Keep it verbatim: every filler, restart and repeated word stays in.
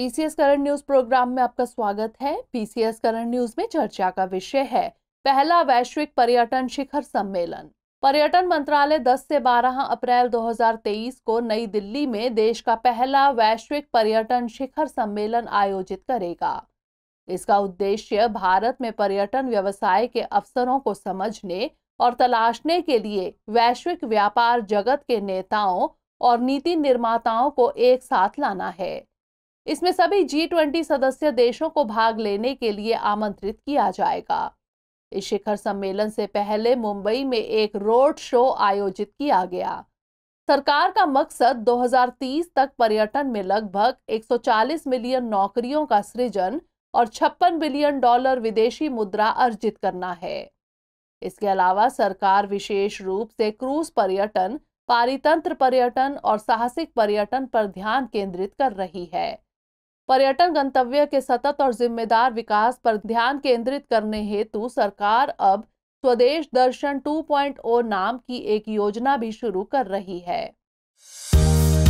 PCS current news programme में आपका स्वागत है। पीसीएस करंट न्यूज में चर्चा का विषय है पहला वैश्विक पर्यटन शिखर सम्मेलन। पर्यटन मंत्रालय दस से बारह अप्रैल दो हज़ार तेईस को नई दिल्ली में देश का पहला वैश्विक पर्यटन शिखर सम्मेलन आयोजित करेगा। इसका उद्देश्य भारत में पर्यटन व्यवसाय के अवसरों को समझने और तलाशने के लिए वैश्विक व्यापार जगत के नेताओं और नीति निर्माताओं को एक साथ लाना है। इसमें सभी जी ट्वेंटी सदस्य देशों को भाग लेने के लिए आमंत्रित किया जाएगा। इस शिखर सम्मेलन से पहले मुंबई में एक रोड शो आयोजित किया गया। सरकार का मकसद दो हज़ार तीस तक पर्यटन में लगभग एक सौ चालीस मिलियन नौकरियों का सृजन और छप्पन बिलियन डॉलर विदेशी मुद्रा अर्जित करना है। इसके अलावा सरकार विशेष रूप से क्रूज पर्यटन, पारितंत्र पर्यटन और साहसिक पर्यटन पर ध्यान केंद्रित कर रही है। पर्यटन गंतव्य के सतत और जिम्मेदार विकास पर ध्यान केंद्रित करने हेतु सरकार अब स्वदेश दर्शन टू पॉइंट ओ नाम की एक योजना भी शुरू कर रही है।